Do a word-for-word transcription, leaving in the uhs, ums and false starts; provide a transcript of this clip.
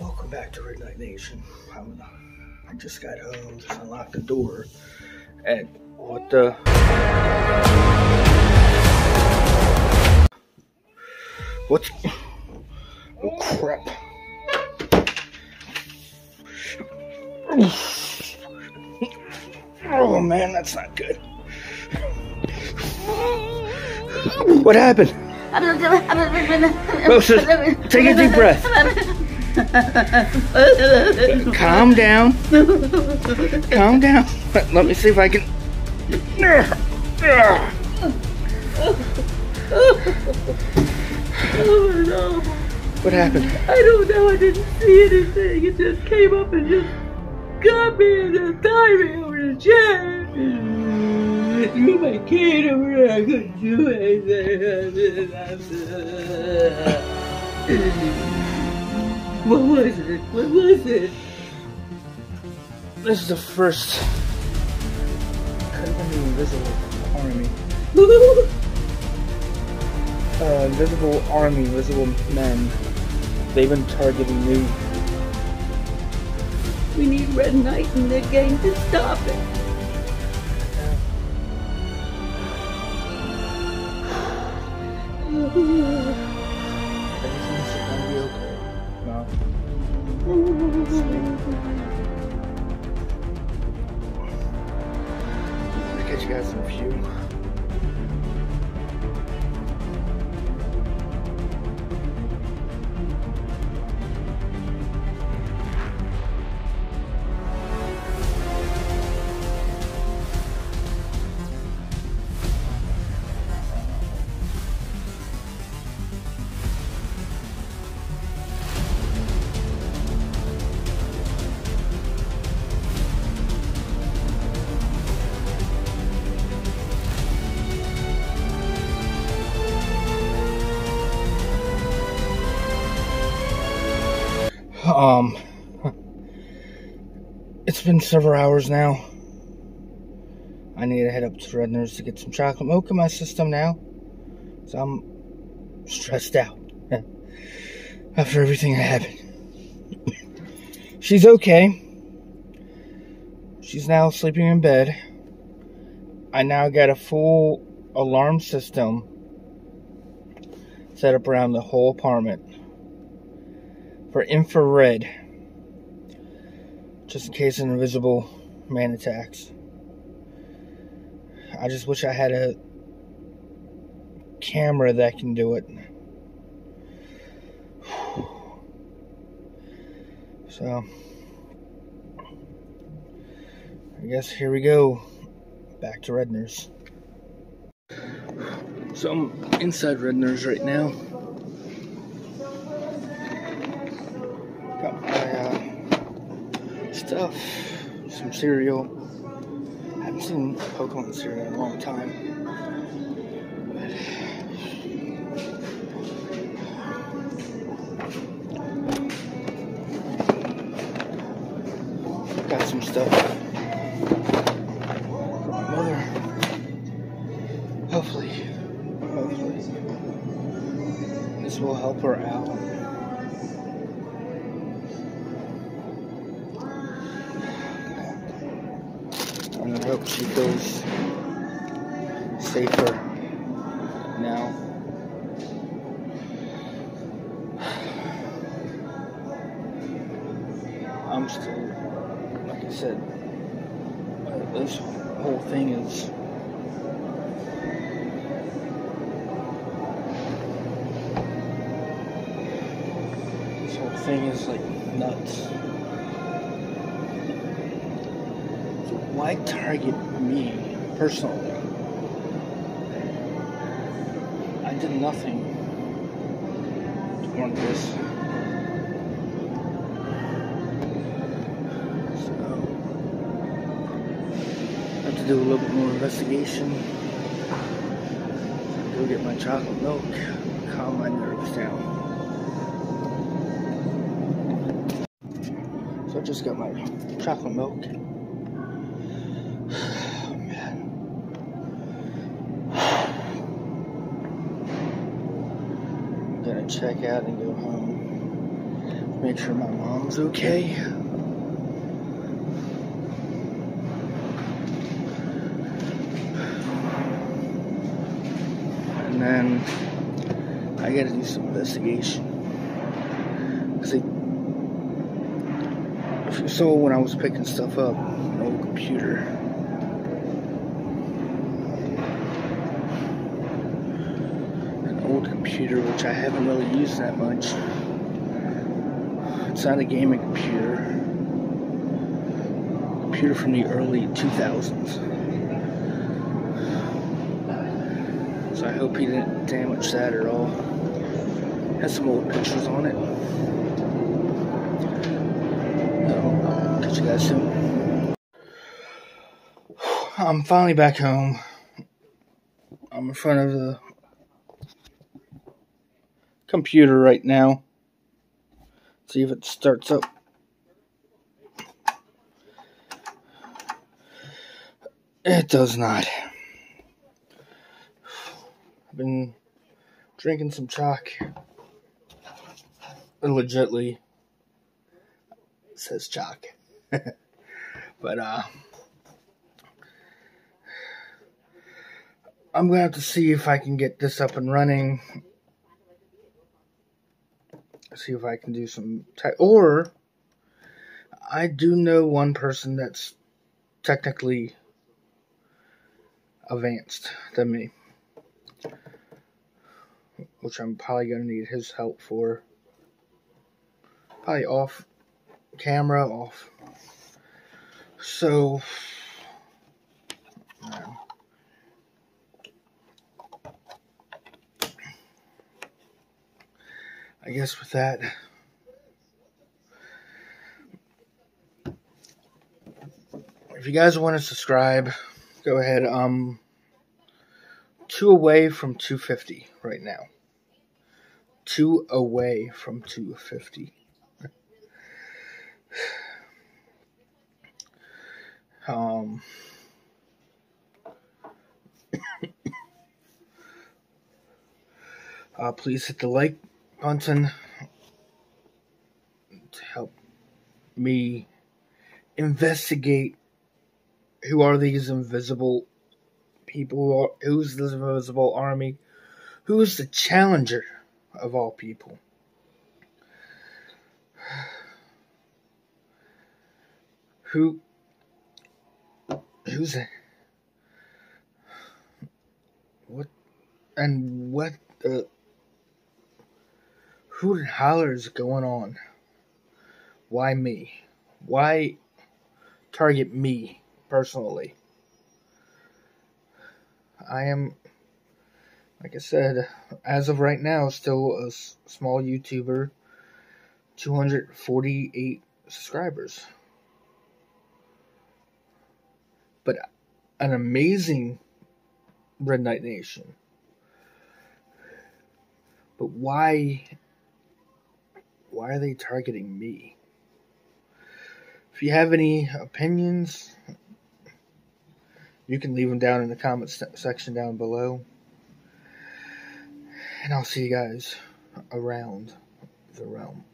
Welcome back to Red Knight Nation. I'm, I just got home, just unlocked the door, and what the... What's... Oh crap. Oh man, that's not good. What happened? Rosa, take a deep breath. Calm down. Calm down. Let, let me see if I can. Oh no. What happened? I don't know. I didn't see anything. It just came up and just got me and just tied me over the chair. I threw my cane over there. I couldn't do anything. What was it? What was it? This is the first. Could have been the invisible army. uh, invisible army, invisible men. They've been targeting me. We need Red Knight in the game to stop it. Everything's gonna be okay. No. I catch you guys in a few. Um, it's been several hours now. I need to head up to Redner's to get some chocolate milk in my system now, so I'm stressed out after everything that happened. She's okay. She's now sleeping in bed. I now got a full alarm system set up around the whole apartment. For infrared, just in case an invisible man attacks. I just wish I had a camera that can do it. So, I guess here we go, back to Redner's. So I'm inside Redner's right now. Got my uh, stuff, some cereal. I haven't seen Pokemon cereal in a long time. But got some stuff for my mother. Hopefully, hopefully, this will help her out. I hope she feels safer now. I'm still, like I said, this whole thing is this whole thing is like nuts. Why target me personally? I did nothing to warrant this. So, I have to do a little bit more investigation. Go get my chocolate milk, calm my nerves down. So I just got my chocolate milk. Check out and go home. Make sure my mom's okay. And then I gotta do some investigation. Cause it, so when I was picking stuff up, no computer. An old computer, which I haven't really used that much. It's not a gaming computer. Computer from the early two thousands. So I hope he didn't damage that at all. Has some old pictures on it. I'll catch you guys soon. I'm finally back home. I'm in front of the computer right now. See if it starts up. It does not. I've been drinking some chalk. Legitly. It says chalk. But, uh... I'm going to have to see if I can get this up and running. See if I can do some tech, or I do know one person that's technically advanced than me, which I'm probably gonna need his help for, probably off camera, off. So um, I guess with that, if you guys want to subscribe, go ahead. Um, two away from two fifty right now. Two away from two fifty. um, uh, please hit the like button to help me investigate who are these invisible people, who are, who's this invisible army, who's the challenger of all people. Who, who's a, what, and what the, uh, who the holler is going on? Why me? Why target me personally? I am, like I said, as of right now, still a small YouTuber, two hundred forty-eight subscribers. But an amazing Red Knight Nation. But why... why are they targeting me? If you have any opinions, you can leave them down in the comments section down below. And I'll see you guys around the realm.